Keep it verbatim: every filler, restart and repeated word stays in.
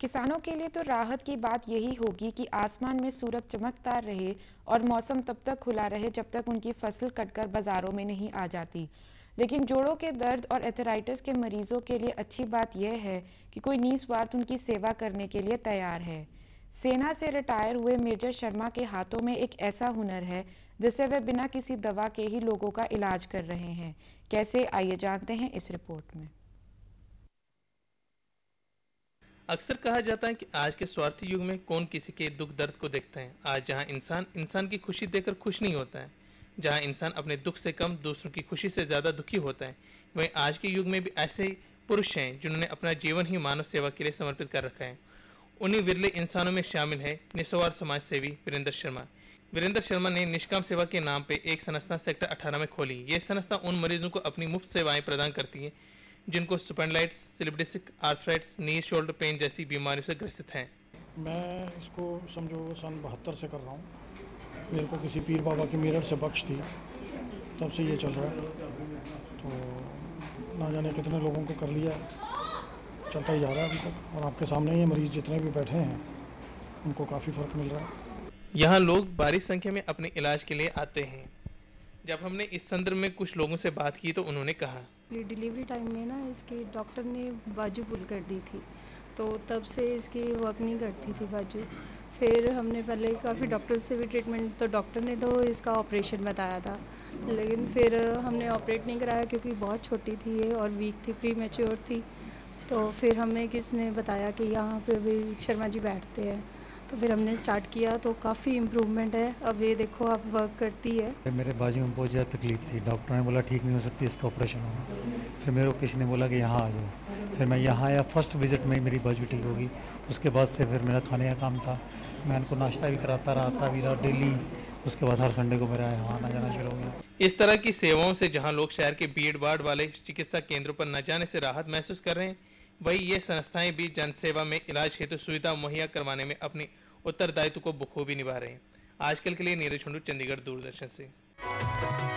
किसानों के लिए तो राहत की बात यही होगी कि आसमान में सूरज चमकता रहे और मौसम तब तक खुला रहे जब तक उनकी फसल कटकर बाजारों में नहीं आ जाती। लेकिन जोड़ों के दर्द और एथराइटिस के मरीजों के लिए अच्छी बात यह है कि कोई निस्वार्थ उनकी सेवा करने के लिए तैयार है। सेना से रिटायर हुए मेजर शर्मा के हाथों में एक ऐसा हुनर है जिससे वे बिना किसी दवा के ही लोगों का इलाज कर रहे हैं। कैसे, आइए जानते हैं इस रिपोर्ट में। अक्सर कहा जाता है कि आज के स्वार्थी युग में कौन किसी के दुख दर्द को देखते हैं। आज जहां इंसान इंसान की खुशी देखकर खुश नहीं होता है, जहां इंसान अपने दुख से कम दूसरों की खुशी से ज़्यादा दुखी होता है, वहीं आज के युग में भी ऐसे पुरुष हैं जिन्होंने अपना जीवन ही मानव सेवा के लिए समर्पित कर रखा है। उन्हीं विरले इंसानों में शामिल है निस्वार्थ समाज सेवी वीरेंद्र शर्मा। वीरेंद्र शर्मा ने निष्काम सेवा के नाम पे एक संस्था सेक्टर अठारह में खोली। ये संस्था उन मरीजों को अपनी मुफ्त सेवाएं प्रदान करती है जिनको स्पॉन्डिलाइटिस, सिलिब्रिटिक आर्थराइटिस, नी शोल्डर पेन जैसी बीमारियों से ग्रसित हैं। मैं इसको समझो सन बहत्तर से कर रहा हूँ। मेरे को किसी पीर बाबा की मेरठ से बख्श थी, तब से ये चल रहा है। तो ना जाने कितने लोगों को कर लिया, चलता ही जा रहा है अभी तक। और आपके सामने ही मरीज जितने भी बैठे हैं उनको काफ़ी फ़र्क मिल रहा है। यहाँ लोग भारी संख्या में अपने इलाज के लिए आते हैं। जब हमने इस संदर्भ में कुछ लोगों से बात की तो उन्होंने कहा, डिलीवरी टाइम में ना इसकी डॉक्टर ने बाजू पुल कर दी थी, तो तब से इसकी वर्क नहीं करती थी बाजू। फिर हमने पहले काफ़ी डॉक्टर से भी ट्रीटमेंट, तो डॉक्टर ने तो इसका ऑपरेशन बताया था, लेकिन फिर हमने ऑपरेट नहीं कराया क्योंकि बहुत छोटी थी ये और वीक थी, प्री मैच्योर थी। तो फिर हमें किसने बताया कि यहाँ पे भी शर्मा जी बैठते हैं, तो फिर हमने स्टार्ट किया तो काफ़ी इम्प्रूवमेंट है। अब ये देखो आप, वर्क करती है। मेरे बाजू में बहुत ज़्यादा तकलीफ थी, डॉक्टर ने बोला ठीक नहीं हो सकती, इसका ऑपरेशन होगा। फिर मेरे को किसी ने बोला कि यहाँ आ जाओ, फिर मैं यहाँ आया। फर्स्ट विजिट में ही मेरी बाजू ठीक होगी। उसके बाद से फिर मेरा खाने का काम था, मैं उनको नाश्ता भी कराता रहा भी रहा डेली। उसके बाद हर संडे को मेरा यहाँ आना जाना शुरू हो गया। इस तरह की सेवाओं से जहाँ लोग शहर के भीड़ भाड़ वाले चिकित्सा केंद्रों पर न जाने से राहत महसूस कर रहे हैं, वही ये संस्थाएं भी जनसेवा में इलाज हेतु सुविधा मुहैया करवाने में अपने उत्तरदायित्व को बखूबी निभा रहे हैं। आजकल के लिए नीरज, चंडीगढ़, दूरदर्शन से।